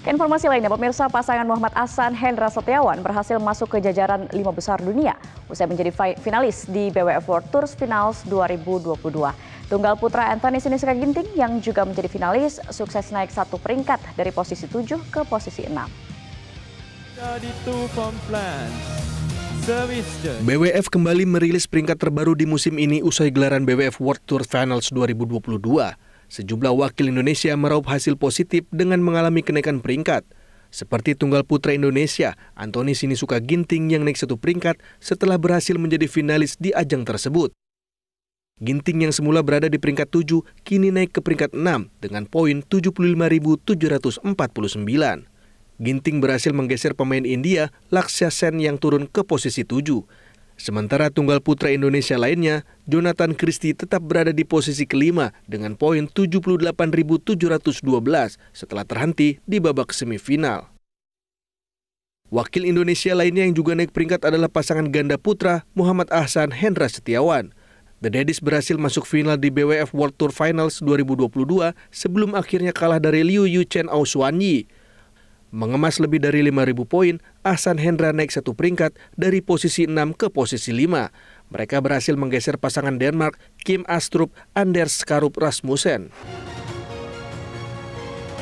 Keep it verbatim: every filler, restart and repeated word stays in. Informasi lainnya, pemirsa, pasangan Mohammad Ahsan Hendra Setiawan berhasil masuk ke jajaran lima besar dunia usai menjadi finalis di B W F World Tour Finals dua ribu dua puluh dua. Tunggal putra Anthony Sinisuka Ginting yang juga menjadi finalis sukses naik satu peringkat dari posisi tujuh ke posisi enam. B W F kembali merilis peringkat terbaru di musim ini usai gelaran B W F World Tour Finals dua ribu dua puluh dua. Sejumlah wakil Indonesia meraup hasil positif dengan mengalami kenaikan peringkat. Seperti tunggal putra Indonesia, Anthony Sinisuka Ginting yang naik satu peringkat setelah berhasil menjadi finalis di ajang tersebut. Ginting yang semula berada di peringkat tujuh, kini naik ke peringkat enam dengan poin tujuh puluh lima ribu tujuh ratus empat puluh sembilan. Ginting berhasil menggeser pemain India Lakshya Sen yang turun ke posisi tujuh. Sementara tunggal putra Indonesia lainnya, Jonathan Christie tetap berada di posisi kelima dengan poin tujuh puluh delapan ribu tujuh ratus dua belas setelah terhenti di babak semifinal. Wakil Indonesia lainnya yang juga naik peringkat adalah pasangan ganda putra Mohammad Ahsan Hendra Setiawan. The Daddies berhasil masuk final di B W F World Tour Finals dua ribu dua puluh dua sebelum akhirnya kalah dari Liu Yuchen Aosuanyi. Mengemas lebih dari lima ribu poin, Ahsan Hendra naik satu peringkat dari posisi enam ke posisi lima. Mereka berhasil menggeser pasangan Denmark, Kim Astrup, Anders Skaarup Rasmussen.